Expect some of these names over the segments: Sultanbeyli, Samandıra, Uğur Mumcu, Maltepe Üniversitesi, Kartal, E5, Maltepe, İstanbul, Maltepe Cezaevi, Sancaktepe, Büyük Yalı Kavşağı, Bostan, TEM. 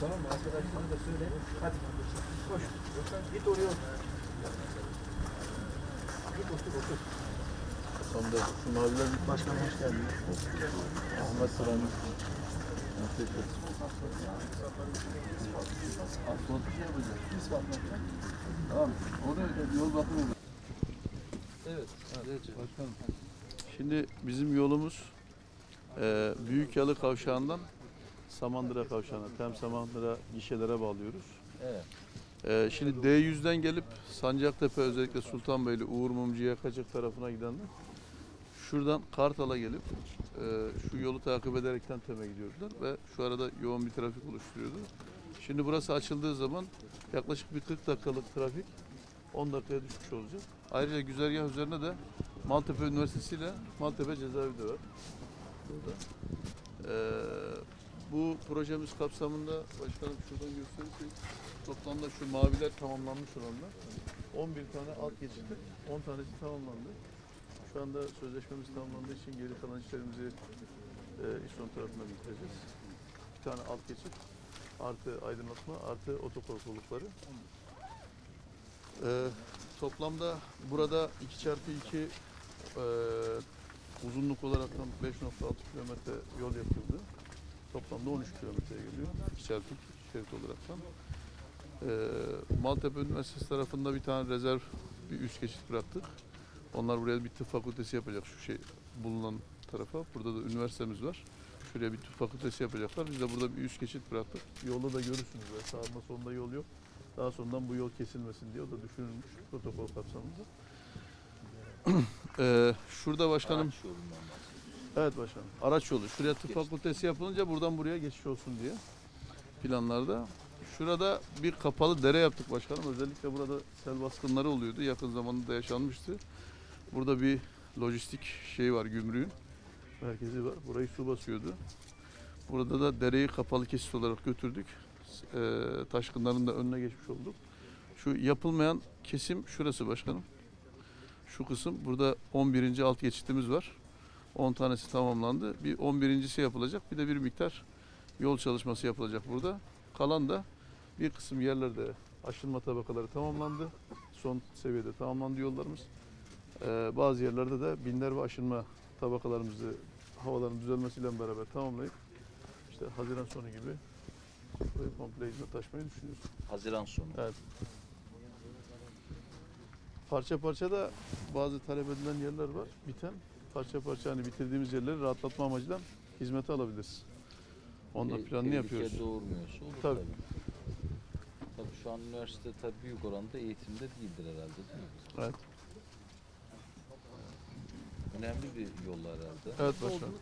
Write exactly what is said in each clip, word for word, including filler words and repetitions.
Tamam mı? Arkadaşlarına da söyle. Hadi. Koş. Git oraya. Git otur otur. Sonunda şu maviler bir başkan hoş geldiniz. Ahmet Sıran'ın. Teşekkür ederim. Tamam. O da yol bakımı. Evet. Başkanım. Şimdi bizim yolumuz e, Büyük Yalı Kavşağı'ndan Samandıra Kavşağı'na, TEM Samandıra gişelere bağlıyoruz. Evet. Ee, şimdi D yüz'den gelip Sancaktepe, özellikle Sultanbeyli, Uğur Mumcu'ya, Kaçık tarafına gidenler şuradan Kartal'a gelip e, şu yolu takip ederekten TEM'e gidiyordular ve şu arada yoğun bir trafik oluşturuyordu. Şimdi burası açıldığı zaman yaklaşık bir kırk dakikalık trafik on dakikaya düşmüş olacak. Ayrıca güzergah üzerine de Maltepe Üniversitesi ile Maltepe Cezaevi de var. Burada. Ee, Bu projemiz kapsamında, başkanım şuradan gösterirsek, toplamda şu maviler tamamlanmış olanlar. on bir tane alt geçildi, on tanesi tamamlandı. Şu anda sözleşmemiz tamamlandığı için geri kalan işlerimizi e, iş son tarafına bitireceğiz. Bir tane alt geçit, artı aydınlatma, artı otokorkulukları. E, toplamda burada iki çarpı iki e, uzunluk olarak beş nokta altı kilometre yol yapıldı. Toplamda on üç kilometreye geliyor. iki çarpı iki şerit olarak. Ee, Maltepe Üniversitesi tarafında bir tane rezerv, bir üst geçit bıraktık. Onlar buraya bir tıp fakültesi yapacak şu şey bulunan tarafa. Burada da üniversitemiz var. Şuraya bir tıp fakültesi yapacaklar. Biz de burada bir üst geçit bıraktık. Yolu da görürsünüz. Sağında solunda yol yok. Daha sonradan bu yol kesilmesin diye o da düşünülmüş protokol kapsamında. ee, şurada başkanım... Evet başkanım. Araç yolu. Şuraya tıp fakültesi yapılınca buradan buraya geçiş olsun diye planlarda. Şurada bir kapalı dere yaptık başkanım. Özellikle burada sel baskınları oluyordu. Yakın zamanda da yaşanmıştı. Burada bir lojistik şey var, gümrüğün merkezi var. Burayı su basıyordu. Burada da dereyi kapalı kesit olarak götürdük. E, taşkınların da önüne geçmiş olduk. Şu yapılmayan kesim şurası başkanım. Şu kısım. Burada on birinci alt geçitimiz var. on tanesi tamamlandı. Bir on birincisi yapılacak. Bir de bir miktar yol çalışması yapılacak burada. Kalan da bir kısım yerlerde aşınma tabakaları tamamlandı. Son seviyede tamamlandı yollarımız. Ee, bazı yerlerde de binler ve aşınma tabakalarımızı havaların düzelmesiyle beraber tamamlayıp işte Haziran sonu gibi burayı komple hizmete açmayı düşünüyoruz. Haziran sonu. Evet. Parça parça da bazı talep edilen yerler var. Biten. Parça parça hani bitirdiğimiz yerleri rahatlatma amacıyla hizmete alabiliriz. Onunla e, planını yapıyoruz. Tehlike doğurmuyorsa olur tabii. Tabii. Tabii şu an üniversite tabii büyük oranda eğitimde değildir herhalde değil mi? Evet. Önemli bir yol herhalde. Evet başkanım.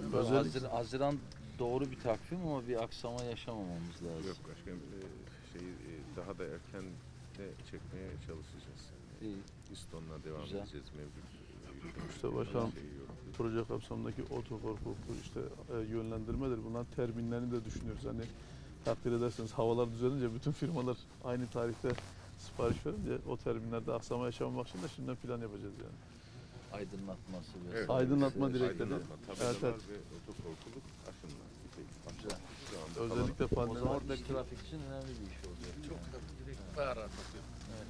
Evet, Haziran, Haziran doğru bir takvim ama bir aksama yaşamamamız lazım. Yok başkanım şeyi daha da erken de çekmeye çalışacağız. İston'la devam Güzel. edeceğiz mevcut. İşte başkanım proje kapsamındaki otokorkuluklu işte e, yönlendirmedir. Bunların terminlerini de düşünüyoruz. Hani takdir ederseniz havalar düzelince bütün firmalar aynı tarihte sipariş verince o terminlerde aksama yaşamamak için de şimdiden plan yapacağız yani. Aydınlatması ve evet. Aydınlatma direktleri. Evet, evet. Otokorkuluk aşınma. Güzel. Özellikle pandemi. Oradaki trafik için önemli bir iş olacak. Çok yani. Direkt bayağı rahatlatıyor. Evet.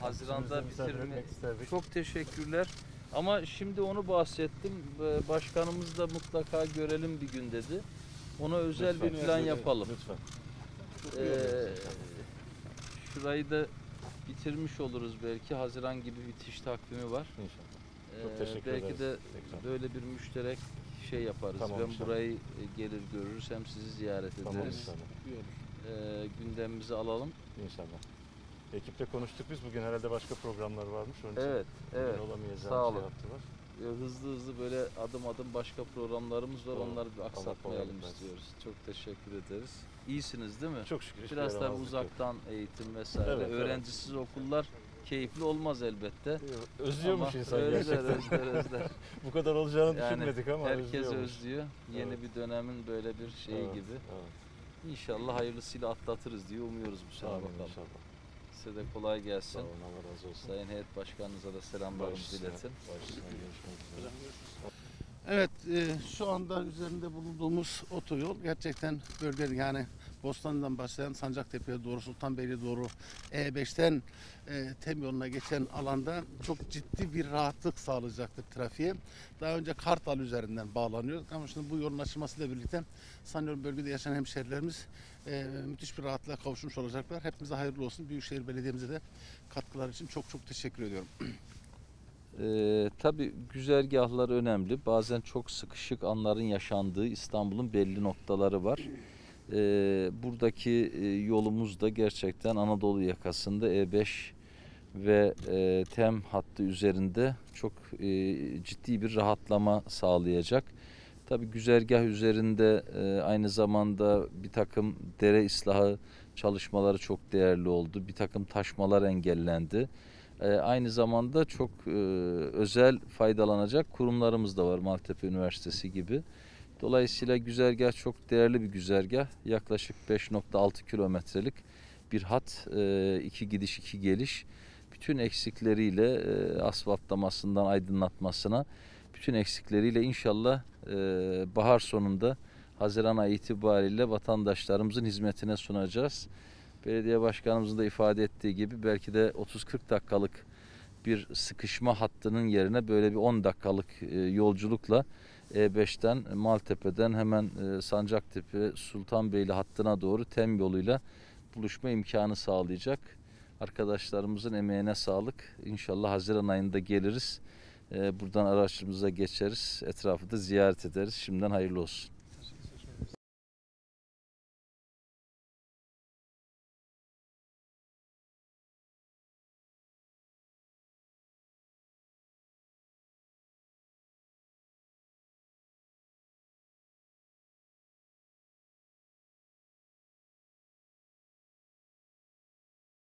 Haziranda bitirmek istedik. Çok teşekkürler. Ama şimdi onu bahsettim. Başkanımız da mutlaka görelim bir gün dedi. Ona özel lütfen, bir plan yapalım. Lütfen. Ee, şurayı da bitirmiş oluruz belki. Haziran gibi bitiş takvimi var. İnşallah. Çok teşekkür ee, belki ederiz. de böyle bir müşterek şey yaparız. Tamam, ben inşallah. burayı gelir görürüz. Hem sizi ziyaret ederiz. Tamam, inşallah. Ee, gündemimizi alalım. İnşallah. Ekiple konuştuk biz. Bugün herhalde başka programlar varmış. Onun evet, evet. Sağ olun. Şey hızlı hızlı böyle adım adım başka programlarımız var. Doğru. Onları bir aksatmayalım istiyoruz. Çok teşekkür ederiz. İyisiniz değil mi? Çok şükür. Biraz tabii uzaktan yok. Eğitim vesaire. Evet, öğrencisiz evet. Okullar keyifli olmaz elbette. Özlüyormuş ama insan özler, gerçekten. Özler, özler. Bu kadar olacağını yani düşünmedik ama herkes özlüyormuş. Özlüyor. Yeni evet. Bir dönemin böyle bir şeyi evet, gibi. Evet. İnşallah hayırlısıyla atlatırız diye umuyoruz bu sene bakalım. İnşallah. Size de kolay gelsin. Sağ olun, Allah razı olsun. Sayın Heyet Başkanınıza da selamlarımızı iletin. Başüstüne görüşmek üzere. Evet, e, şu anda üzerinde bulunduğumuz otoyol gerçekten bölgenin yani Bostan'dan başlayan Sancaktepe'ye doğru, Sultanbeyli'ye doğru E beşten e, TEM yoluna geçen alanda çok ciddi bir rahatlık sağlayacaktır trafiğe. Daha önce Kartal üzerinden bağlanıyorduk ama şimdi bu yolun açılmasıyla birlikte sanıyorum bölgede yaşayan hemşehrilerimiz e, müthiş bir rahatlığa kavuşmuş olacaklar. Hepimize hayırlı olsun. Büyükşehir Belediye'mize de katkılar için çok çok teşekkür ediyorum. Ee, tabii güzergahlar önemli. Bazen çok sıkışık anların yaşandığı İstanbul'un belli noktaları var. Ee, buradaki e, yolumuz da gerçekten Anadolu yakasında E beş ve e, TEM hattı üzerinde çok e, ciddi bir rahatlama sağlayacak. Tabii güzergah üzerinde e, aynı zamanda bir takım dere ıslahı çalışmaları çok değerli oldu. Bir takım taşmalar engellendi. Aynı zamanda çok e, özel faydalanacak kurumlarımız da var Maltepe Üniversitesi gibi. Dolayısıyla güzergah çok değerli bir güzergah. Yaklaşık beş nokta altı kilometrelik bir hat, e, iki gidiş iki geliş. Bütün eksikleriyle e, asfaltlamasından aydınlatmasına, bütün eksikleriyle inşallah e, bahar sonunda Haziran ayı itibariyle vatandaşlarımızın hizmetine sunacağız. Belediye başkanımızın da ifade ettiği gibi belki de otuz kırk dakikalık bir sıkışma hattının yerine böyle bir on dakikalık yolculukla E beşten Maltepe'den hemen Sancaktepe Sultanbeyli hattına doğru TEM yoluyla buluşma imkanı sağlayacak. Arkadaşlarımızın emeğine sağlık. İnşallah Haziran ayında geliriz. Buradan araçlarımıza geçeriz. Etrafı da ziyaret ederiz. Şimdiden hayırlı olsun.